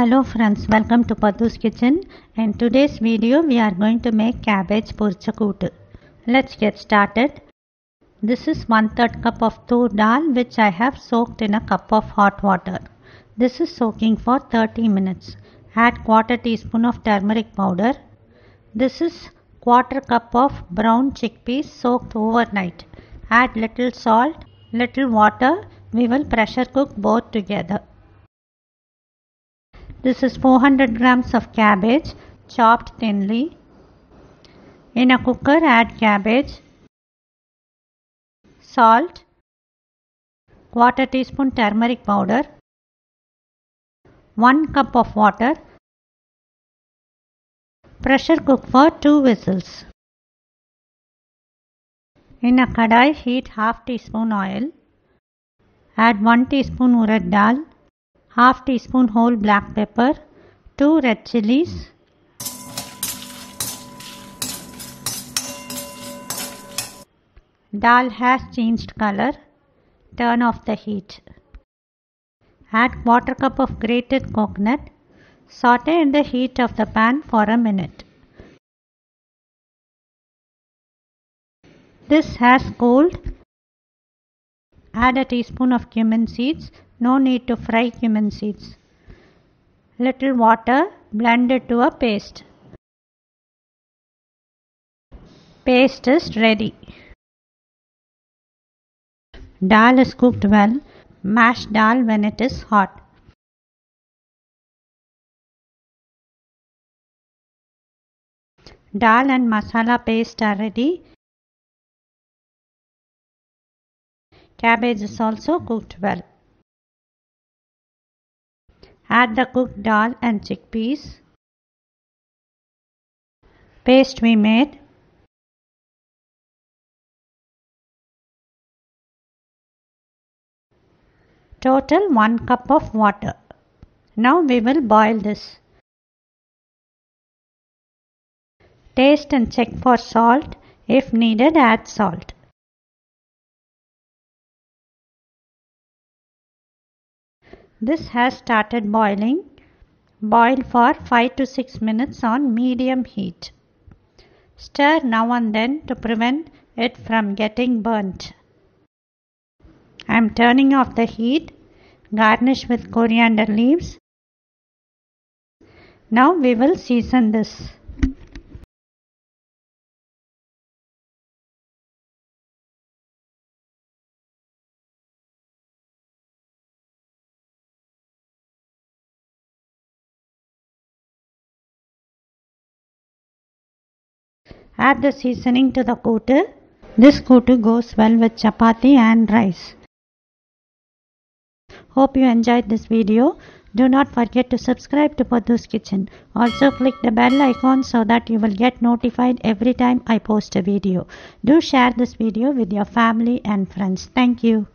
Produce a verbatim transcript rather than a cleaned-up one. Hello friends, welcome to Padhu's kitchen, and today's video we are going to make cabbage poricha kootu. Let's get started. This is one third cup of toor dal which I have soaked in a cup of hot water. This is soaking for thirty minutes. Add quarter teaspoon of turmeric powder. This is quarter cup of brown chickpeas soaked overnight. Add little salt, little water. We will pressure cook both together. This is four hundred grams of cabbage chopped thinly. In a cooker, add cabbage, salt, quarter teaspoon turmeric powder, one cup of water. Pressure cook for two whistles. In a kadai, heat half teaspoon oil. Add one teaspoon urad dal, half teaspoon whole black pepper, two red chilies, Dal has changed color. Turn off the heat. Add quarter cup of grated coconut. Saute in the heat of the pan for a minute. This has cooled. Add a teaspoon of cumin seeds. No need to fry cumin seeds. Little water, blend it to a paste. Paste is ready. Dal is cooked well. Mash dal when it is hot. Dal and masala paste are ready. Cabbage is also cooked well. Add the cooked dal and chickpeas. Paste we made. Total one cup of water. Now we will boil this. Taste and check for salt. If needed, add salt. This has started boiling. Boil for five to six minutes on medium heat. Stir now and then to prevent it from getting burnt. I am turning off the heat. Garnish with coriander leaves. Now we will season this. Add the seasoning to the kootu. This kootu goes well with chapati and rice. Hope you enjoyed this video. Do not forget to subscribe to Padhu's Kitchen. Also click the bell icon so that you will get notified every time I post a video. Do share this video with your family and friends. Thank you.